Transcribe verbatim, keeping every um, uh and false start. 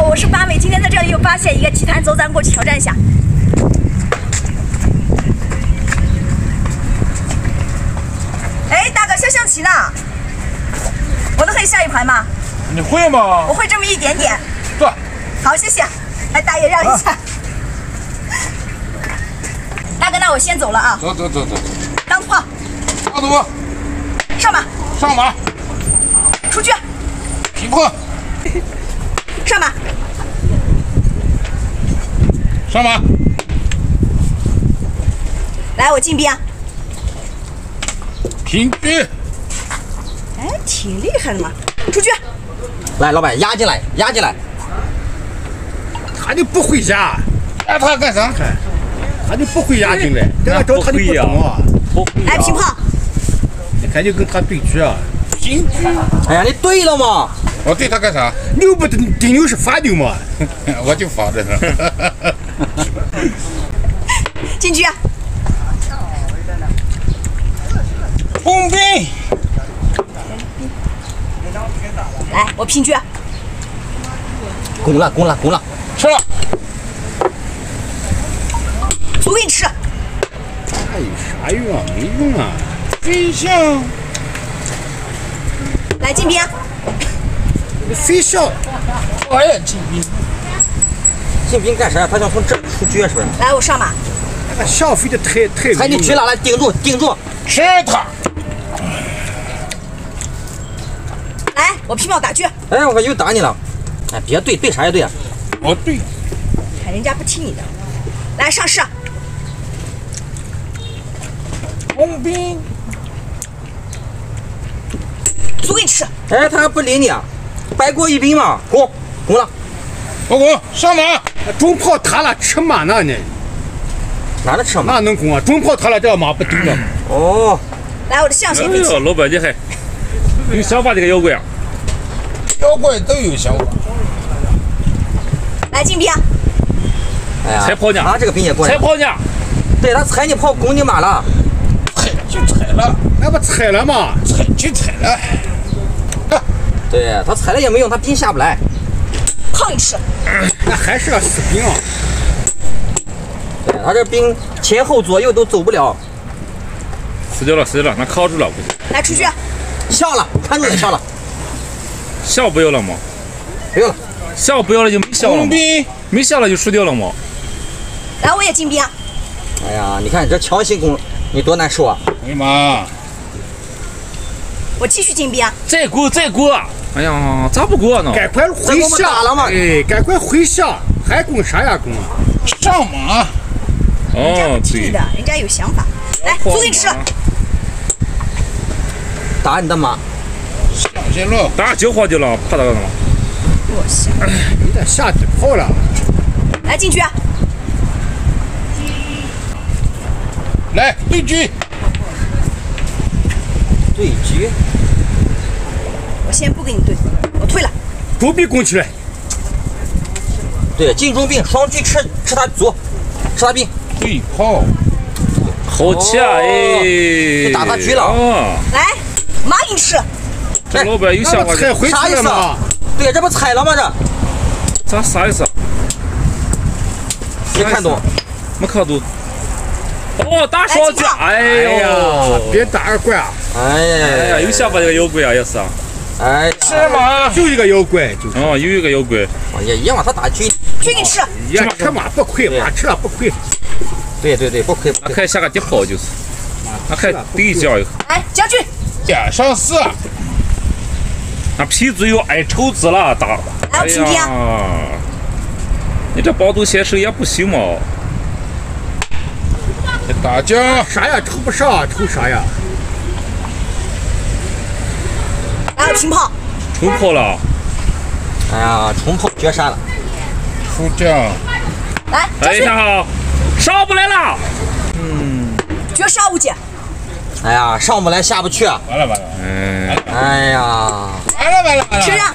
好，我是八美，今天在这里又发现一个奇谭，走，咱过去挑战一下。 下象棋呢，我都可以下一盘吗？你会吗？我会这么一点点。对。好，谢谢。来，大爷让一下。啊、大哥，那我先走了啊。走走走走。当铺。当铺。上马。上马。出去。匹破。上马。上马。来，我进兵。 停兵！哎，挺厉害的嘛！出去！来，老板压进来，压进来。他就不会压，压他干啥？他就不会压进来，跟他找他就不懂啊。来，平炮！你看就跟他对局啊。平局！哎呀，你对了嘛？我对他干啥？牛不顶顶牛是法牛嘛？我就法着呢。进局！ 红兵，来，我拼车。攻了，攻了，攻了，吃了。我给你吃。那有啥用啊？没用啊。飞象。来，进兵。飞象。哎呀，进兵。进兵干啥？他想从这出局是不是？来，我上马。那个象飞的太太。踩你去了，来顶住，顶住，吃他。 来，我皮帽打狙。哎，我又打你了。哎，别对，对啥也对啊。我对。看人家不听你的。来上市。红兵。足给你吃。哎，他还不理你啊？白过一兵嘛。攻，攻了。我攻，上马。中炮塌了，吃马呢你？哪能吃马？那能攻啊？中炮塌了，这马不丢了。哦。 来，我的象先飞起。哎呦，老板厉害，有想法这个妖怪啊！妖怪都有想法。来，进兵。哎呀，踩炮呢！啊，这个兵也过来。踩炮呢！对他踩你炮，拱你马了。踩就踩了，那不踩了吗？踩就踩了。啊、对他踩了也没用，他兵下不来。靠你吃。那还是个死兵啊！对他这兵前后左右都走不了。 死掉了，死掉了，那靠住了，估计。来出去，笑了，看住了，笑了，笑不要了吗？不要了，笑不要了就没笑了吗？没笑了就输掉了吗？来，我也进兵。哎呀，你看你这强行攻，你多难受啊！哎呀妈！我继续进兵。再过，再过！哎呀，咋不过呢？赶快回下了嘛！哎，赶快回下，还攻啥呀攻啊？上马。哦，对的，人家有想法。来，租给你吃。 打你的马！打九号去了，怕打干嘛？我下，有点下底炮了。来进去、啊。来对狙。对狙。我先不跟你对，我退了。中兵拱起来。对，进中兵，双狙吃吃他卒，吃他兵。对炮。好气啊！哎，就打他狙了。哦、来。 马给你吃，这老板有想法，踩回去了吗？对，这不踩了吗？这这啥意思？没看懂，没看懂。哦，打双狙，哎呀，别打二怪啊！哎呀，有想法这个妖怪啊，也是啊。哎，是吗？就一个妖怪，就哦，有一个妖怪。也一样嘛，他打狙，狙给你吃。也吃马不亏，马吃了不亏。对对对，不亏。那还下个底炮就是，那还对将一个。来，将军。 点上四，那皮子又挨抽子了，打！哎呀，你这帮头先生也不行嘛！打将啥呀？抽不上，抽啥呀？来，平炮！重炮了！哎呀，重炮绝杀了！出将！来，哎呀，上不来了！嗯，绝杀无解。 哎呀，上不来下不去，完了完了，哎呀，完了完了完了，吃上。